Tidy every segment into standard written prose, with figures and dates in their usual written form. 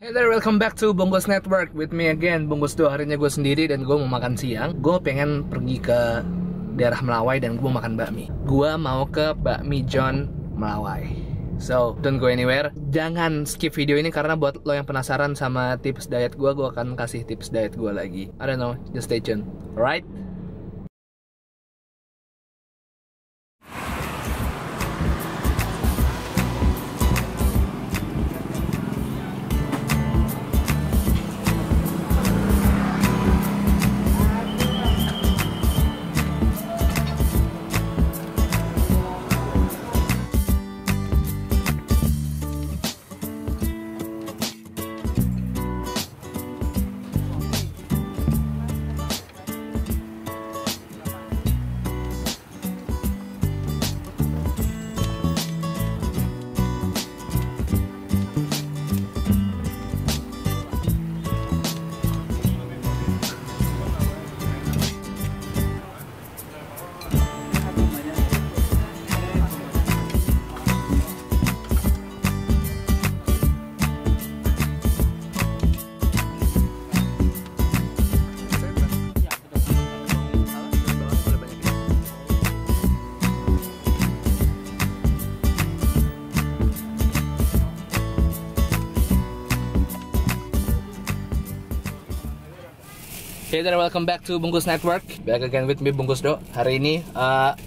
Hey there, welcome back to Boengkoes Network with me again, Boengkoes. Dua harinya gue sendiri dan gue mau makan siang. Gue pengen pergi ke daerah Melawai dan gue mau makan bakmi. Gue mau ke Bakmi Jhon Melawai. So, don't go anywhere. Jangan skip video ini karena buat lo yang penasaran sama tips diet gue akan kasih tips diet gue lagi. I don't know, just stay tuned. Alright? Hey there, welcome back to Boengkoes Network. Back again with me, Boengkoes Do. Hari ini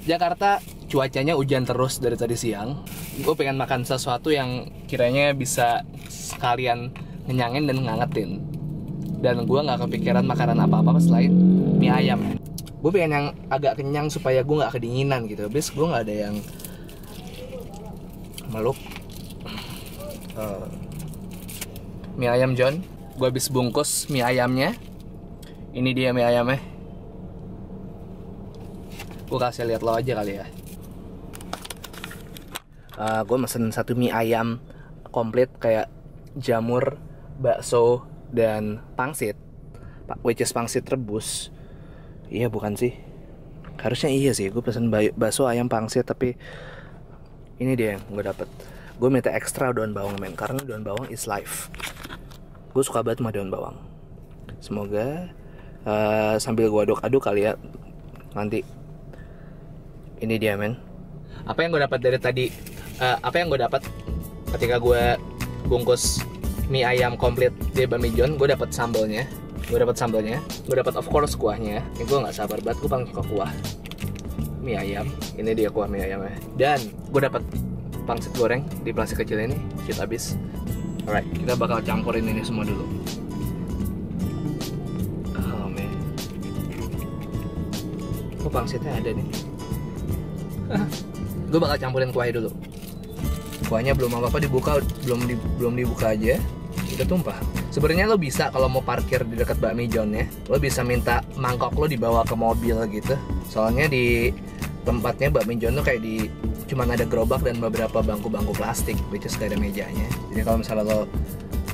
Jakarta cuacanya hujan terus dari tadi siang. Gue pengen makan sesuatu yang kiranya bisa sekalian ngenyangin dan ngangetin. Dan gue gak kepikiran makanan apa-apa selain mie ayam. Gue pengen yang agak kenyang supaya gue gak kedinginan gitu. Habis gue gak ada yang meluk mie ayam John. Gue habis bungkus mie ayamnya. Ini dia mie ayamnya. Gue kasih lihat lo aja kali ya. Gue mesen satu mie ayam komplit kayak jamur, bakso, dan pangsit. Which is pangsit rebus. Iya bukan sih? Harusnya iya sih. Gue pesen bakso, ayam, pangsit. Tapi ini dia yang gue dapet. Gue minta ekstra daun bawang men. Karena daun bawang is life. Gue suka banget sama daun bawang. Semoga sambil gue aduk-aduk kali ya nanti. Ini dia men. Apa yang gue dapat dari tadi, apa yang gue dapat ketika gue bungkus mie ayam komplit di Bakmi Jhon, gue dapat sambalnya, gue dapat of course kuahnya. Ini gue nggak sabar banget, gue pengen ke kuah mie ayam. Ini dia kuah mie ayamnya. Dan gue dapat pangsit goreng di plastik kecil ini, shit abis. Alright, kita bakal campurin ini semua dulu. Oh, pangsitnya ada nih. Gue bakal campurin kuahnya dulu. Kuahnya belum apa-apa dibuka, belum dibuka aja. Udah tumpah. Sebenarnya lo bisa kalau mau parkir di dekat Bakmi Jhon ya, lo bisa minta mangkok lo dibawa ke mobil gitu. Soalnya di tempatnya Bakmi Jhon tuh kayak di cuman ada gerobak dan beberapa bangku-bangku plastik, which is gak ada mejanya. Jadi kalau misalnya lo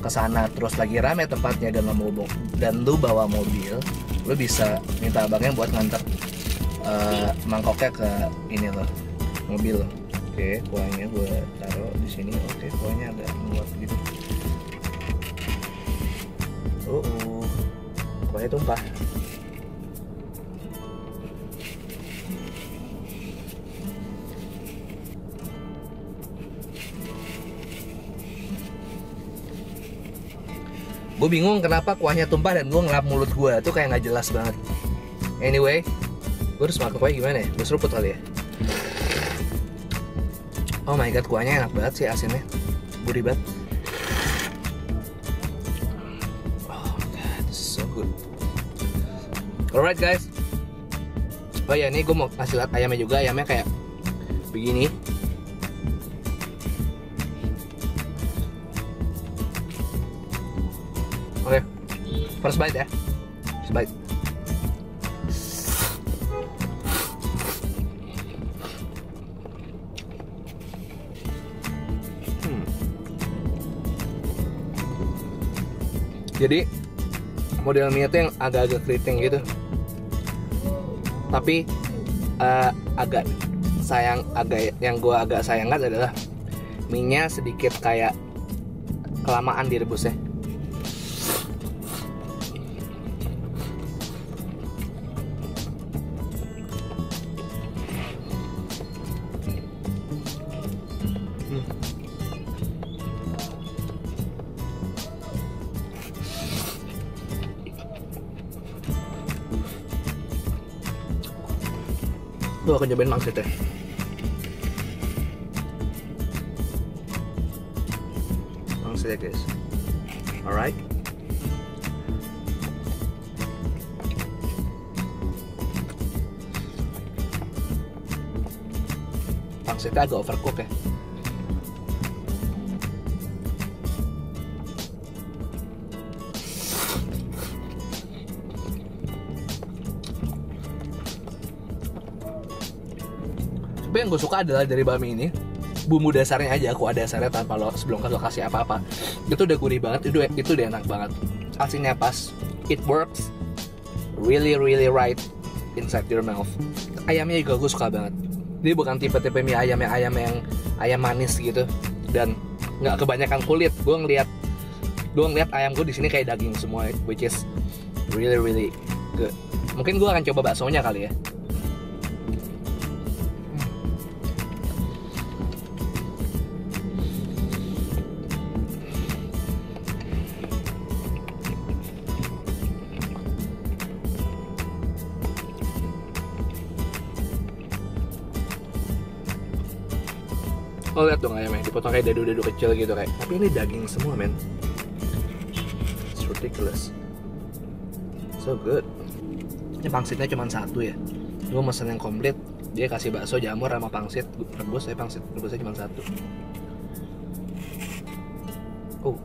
kesana terus lagi rame tempatnya dan lo mau dan lo bawa mobil, lo bisa minta abangnya buat nganter mangkoknya ke ini loh, mobil. Oke, kuahnya gue taruh di sini. Oke, kuahnya agak menguat gitu. Kuahnya tumpah. Gue bingung kenapa kuahnya tumpah dan gue ngelap mulut gue tuh kayak nggak jelas banget. Anyway, gue harus makan kuahnya gimana ya? Gue seruput kali ya? Oh my god, kuahnya enak banget sih, asinnya gurih banget. Oh my god, so good. Alright guys. Oh ya, ini gue mau kasih lihat ayamnya juga. Ayamnya kayak begini. Oke, first bite ya. First bite. Jadi model mie itu yang agak-agak keriting gitu, tapi agak sayangkan adalah minyak sedikit kayak kelamaan direbusnya. Tuh aku cobain maksudnya. Maksudnya guys. Alright. Maksudnya agak overcook ya. Tapi yang gue suka adalah dari bakmi ini bumbu dasarnya aja, kuah dasarnya tanpa lo sebelum kan lo kasih apa-apa, itu udah gurih banget, itu udah enak banget, asinnya pas, it works really right inside your mouth. Ayamnya juga gue suka banget, dia bukan tipe-tipe mie ayam yang ayam manis gitu dan nggak kebanyakan kulit. Gue ngeliat ayam gue di sini kayak daging semua, which is really good. Mungkin gue akan coba baksonya kali ya. Oh, lihat dong ayamnya, dipotong kayak dadu-dadu kecil gitu kayak. Tapi ini daging semua, men. It's ridiculous. So good. Ini pangsitnya cuma satu ya. Gue mesen yang komplit. Dia kasih bakso, jamur, sama pangsit rebus. Saya pangsit rebusnya cuma satu. Oh.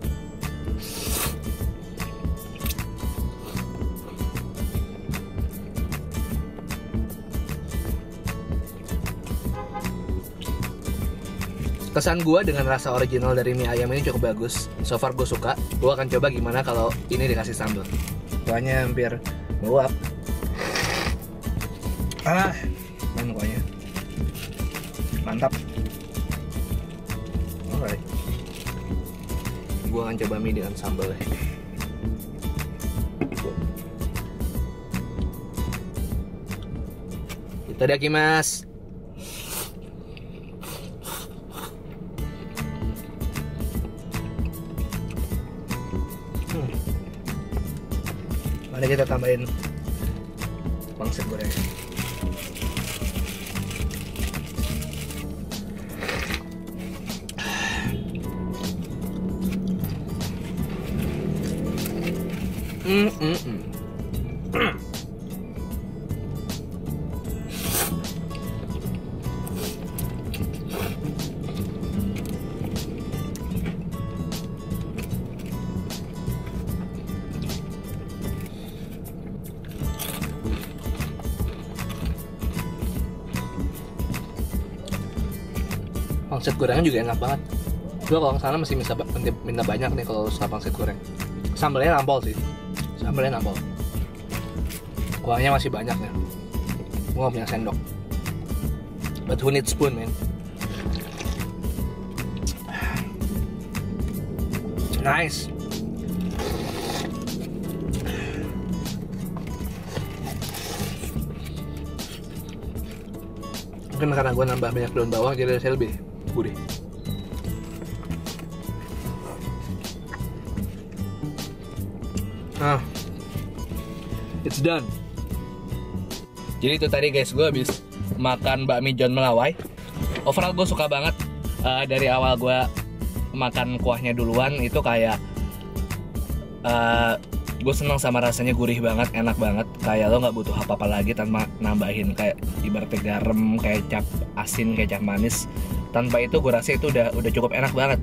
Kesan gue dengan rasa original dari mie ayam ini cukup bagus. So far gue suka. Gue akan coba gimana kalau ini dikasih sambal. Kuahnya hampir meluap. Ah, mana kuahnya? Mantap. Alright. Gue akan coba mie dengan sambalnya. Itadakimasu. Mari kita tambahin pangsit goreng. Pangsit gorengnya juga enak banget. Gue kalau kesana mesti minta banyak nih kalau suka pangsit goreng. Sambalnya nampol sih, sambalnya nampol. Kuahnya masih banyak nih. Gue gak punya sendok. But who needs spoon, man? Nice. Mungkin karena gue nambah banyak daun bawang jadi saya lebih gurih. Nah, it's done. Jadi itu tadi guys, gue habis makan bakmi Jhon Melawai. Overall gue suka banget. Dari awal gue makan kuahnya duluan itu kayak gue seneng sama rasanya, gurih banget, enak banget. Kayak lo nggak butuh apa-apa lagi tanpa nambahin kayak ibaratnya garam, kecap asin, kecap manis. Tanpa itu gue rasa itu udah cukup enak banget.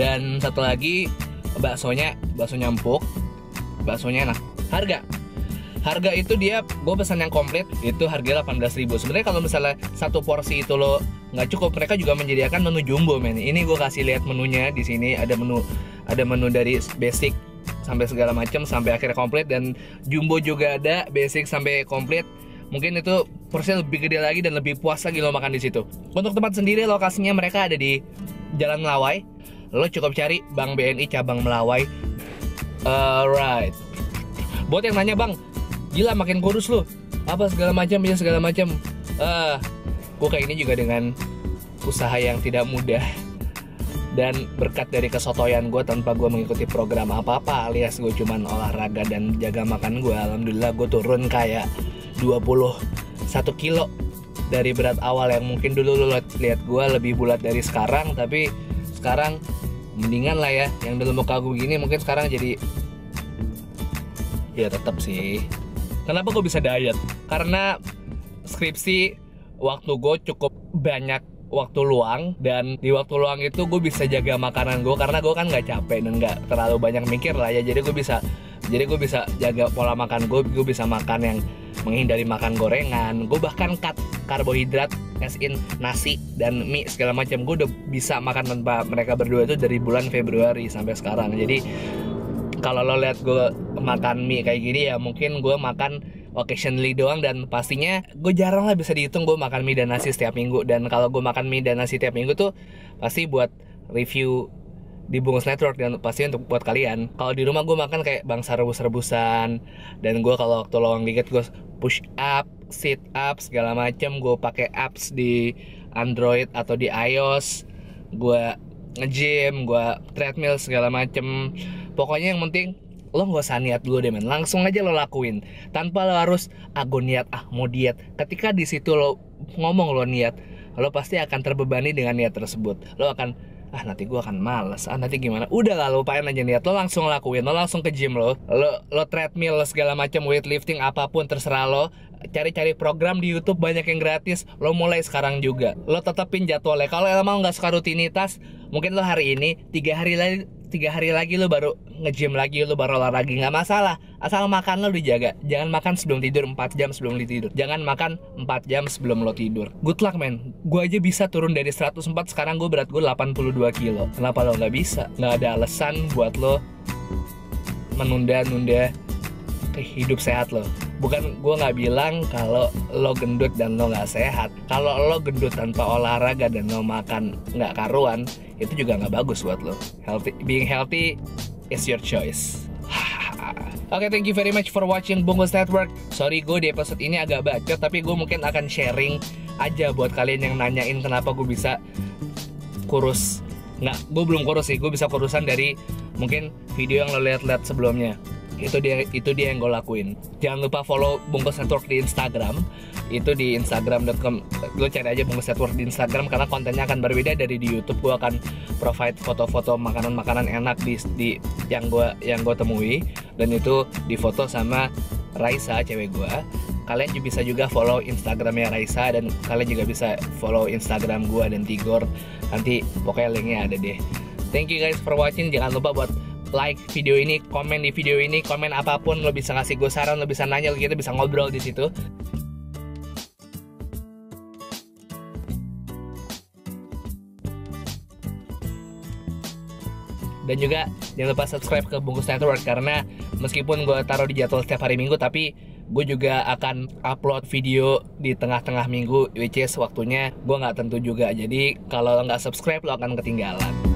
Dan satu lagi, baksonya empuk, baksonya enak. Harga itu dia, gue pesan yang komplit itu harganya 18.000. Sebenarnya kalau misalnya satu porsi itu lo nggak cukup, mereka juga menyediakan menu jumbo, men. Ini gue kasih lihat menunya di sini, ada menu dari basic sampai segala macam sampai akhirnya komplit, dan jumbo juga ada basic sampai komplit. Mungkin itu porsinya lebih gede lagi dan lebih puas lagi lo makan di situ. Untuk tempat sendiri, lokasinya mereka ada di Jalan Melawai. Lo cukup cari Bank BNI cabang Melawai. Alright. Buat yang nanya, "Bang, gila makin kurus lo. Apa segala macam ya segala macam." Gue kayak ini juga dengan usaha yang tidak mudah. Dan berkat dari kesotoyan gue tanpa gue mengikuti program apa-apa, alias gue cuman olahraga dan jaga makan gue, alhamdulillah gue turun kayak 21 kilo dari berat awal yang mungkin dulu lo lihat gue lebih bulat dari sekarang, tapi sekarang mendingan lah ya, yang dulu muka gue gini mungkin sekarang jadi ya tetap sih. Kenapa gue bisa diet? Karena skripsi waktu gue cukup banyak waktu luang, dan di waktu luang itu gue bisa jaga makanan gue karena gue kan nggak capek dan nggak terlalu banyak mikir lah ya, jadi gue bisa jaga pola makan gue bisa makan yang menghindari makan gorengan, gue bahkan cut karbohidrat as in nasi dan mie segala macam. Gue udah bisa makan tanpa mereka berdua itu dari bulan Februari sampai sekarang. Jadi kalau lo lihat gue makan mie kayak gini ya mungkin gue makan occasionally doang, dan pastinya gue jarang lah bisa dihitung gue makan mie dan nasi setiap minggu. Dan kalau gue makan mie dan nasi setiap minggu tuh pasti buat review di Boengkoes Network dan pasti untuk buat kalian. Kalau di rumah gue makan kayak bangsa rebus-rebusan, dan gue kalau waktu lowong dikit gue push up, sit up segala macam. Gue pakai apps di Android atau di iOS. Gue nge-gym, gue treadmill segala macam. Pokoknya yang penting lo gak usah niat dulu deh men, langsung aja lo lakuin tanpa lo harus gue niat mau diet. Ketika di situ lo ngomong lo niat, lo pasti akan terbebani dengan niat tersebut. Lo akan nanti gue akan males, nanti gimana. Udah lah, lupain aja niat, lo langsung lakuin, lo langsung ke gym, lo treadmill, lo segala macam, weightlifting apapun terserah lo. Cari-cari program di YouTube banyak yang gratis, lo mulai sekarang juga. Lo tetepin jadwalnya. Kalau emang nggak suka rutinitas, mungkin lo hari ini 3 hari lagi lo baru nge-gym lagi, lo baru olahraga, nggak masalah. Asal makan lo dijaga. Jangan makan sebelum tidur 4 jam sebelum lo tidur. Jangan makan 4 jam sebelum lo tidur. Good luck men. Gue aja bisa turun dari 104, sekarang gue berat gue 82 kilo. Kenapa lo nggak bisa? Nggak ada alasan buat lo menunda-nunda hidup sehat lo. Bukan, gue nggak bilang kalau lo gendut dan lo nggak sehat. Kalau lo gendut tanpa olahraga dan lo makan nggak karuan, itu juga nggak bagus buat lo. Being healthy is your choice. Oke, thank you very much for watching Boengkoes Network. Sorry gue di episode ini agak bacot, tapi gue mungkin akan sharing aja buat kalian yang nanyain kenapa gue bisa kurus. Nggak, gue belum kurus sih. Gue bisa kurusan dari mungkin video yang lo lihat-lihat sebelumnya. Itu dia yang gue lakuin. Jangan lupa follow Boengkoes Network di Instagram. Itu di instagram.com. Lo cari aja Boengkoes Network di Instagram, karena kontennya akan berbeda dari di YouTube. Gue akan provide foto-foto makanan-makanan enak di yang gue temui, dan itu difoto sama Raisa, cewek gue. Kalian juga bisa follow Instagramnya Raisa, dan kalian juga bisa follow Instagram gue dan Tigor. Nanti pokoknya linknya ada deh. Thank you guys for watching. Jangan lupa buat like video ini, komen di video ini, komen apapun. Lo bisa ngasih gue saran, lo bisa nanya, kita bisa ngobrol di situ. Dan juga jangan lupa subscribe ke Boengkoes Network, karena meskipun gue taruh di jadwal setiap hari Minggu, tapi gue juga akan upload video di tengah-tengah minggu, which is waktunya gue nggak tentu juga. Jadi kalau lo nggak subscribe, lo akan ketinggalan.